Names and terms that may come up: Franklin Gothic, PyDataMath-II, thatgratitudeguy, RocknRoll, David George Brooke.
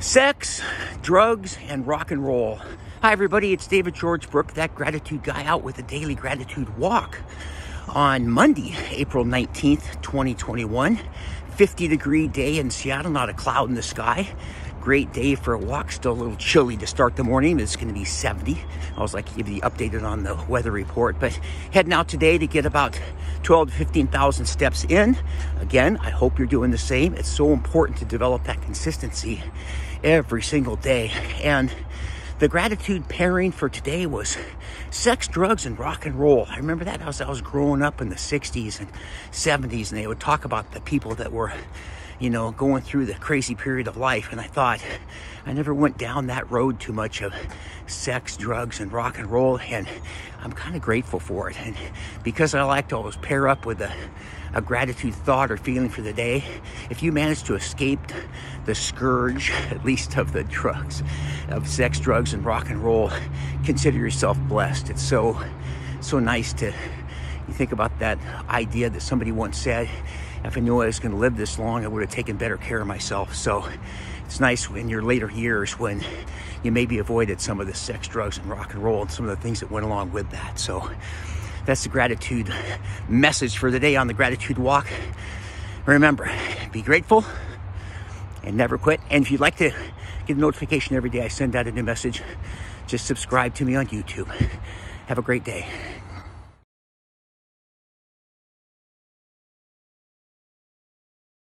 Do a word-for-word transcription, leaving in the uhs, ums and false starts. sex, drugs, and rock and roll. Hi everybody, it's David George Brooke, that gratitude guy, out with a daily gratitude walk on Monday, April nineteenth, twenty twenty-one. fifty degree day in Seattle, not a cloud in the sky. Great day for a walk, still a little chilly to start the morning. It's gonna be seventy. I always like to give you updated on the weather report, but heading out today to get about twelve to fifteen thousand steps in. Again, I hope you're doing the same. It's so important to develop that consistency every single day. And the gratitude pairing for today was sex, drugs, and rock and roll. I remember that as I was growing up in the sixties and seventies, and they would talk about the people that were, you know, going through the crazy period of life. And I thought, I never went down that road too much of sex, drugs, and rock and roll. And I'm kind of grateful for it. And because I like to always pair up with a, a gratitude thought or feeling for the day, if you manage to escape the scourge, at least of the drugs, of sex, drugs, and rock and roll, consider yourself blessed. It's so, so nice to you think about that idea that somebody once said, if I knew I was going to live this long, I would have taken better care of myself. So it's nice in your later years when you maybe avoided some of the sex, drugs, and rock and roll and some of the things that went along with that. So that's the gratitude message for the day on the gratitude walk. Remember, be grateful and never quit. And if you'd like to get a notification every day I send out a new message, just subscribe to me on YouTube. Have a great day.